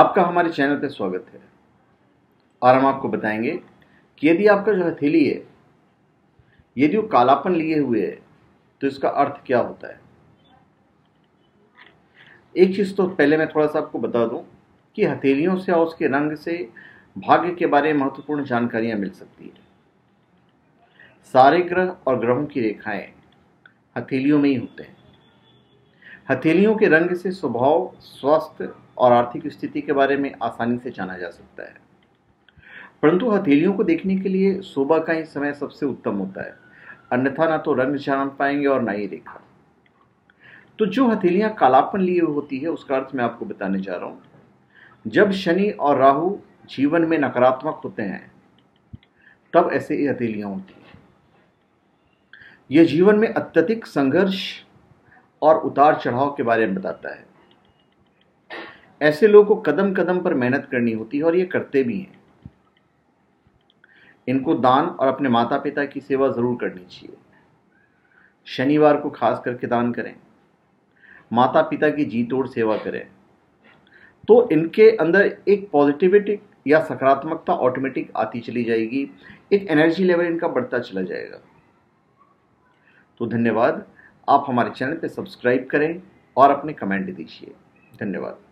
आपका हमारे चैनल पर स्वागत है। और हम आपको बताएंगे कि यदि आपका जो हथेली है यदि वो कालापन लिए हुए है तो इसका अर्थ क्या होता है। एक चीज़ तो पहले मैं थोड़ा सा आपको बता दूं कि हथेलियों से और उसके रंग से भाग्य के बारे में महत्वपूर्ण जानकारियां मिल सकती है। सारे ग्रह और ग्रहों की रेखाएं हथेलियों में ही होते हैं। हथेलियों के रंग से स्वभाव, स्वास्थ्य और आर्थिक स्थिति के बारे में आसानी से जाना जा सकता है। परंतु हथेलियों को देखने के लिए सुबह का ही समय सबसे उत्तम होता है, अन्यथा ना तो रंग जान पाएंगे और ना ही रेखा। तो जो हथेलियां कालापन लिए होती है उसका अर्थ मैं आपको बताने जा रहा हूं। जब शनि और राहु जीवन में नकारात्मक होते हैं तब ऐसे ही हथेलियां होती हैं। यह जीवन में अत्यधिक संघर्ष और उतार चढ़ाव के बारे में बताता है। ऐसे लोगों को कदम कदम पर मेहनत करनी होती है और ये करते भी हैं। इनको दान और अपने माता पिता की सेवा जरूर करनी चाहिए। शनिवार को खास करके दान करें, माता पिता की जी तोड़ सेवा करें तो इनके अंदर एक पॉजिटिविटी या सकारात्मकता ऑटोमेटिक आती चली जाएगी। एक एनर्जी लेवल इनका बढ़ता चला जाएगा। तो धन्यवाद। आप हमारे चैनल पर सब्सक्राइब करें और अपने कमेंट दीजिए। धन्यवाद।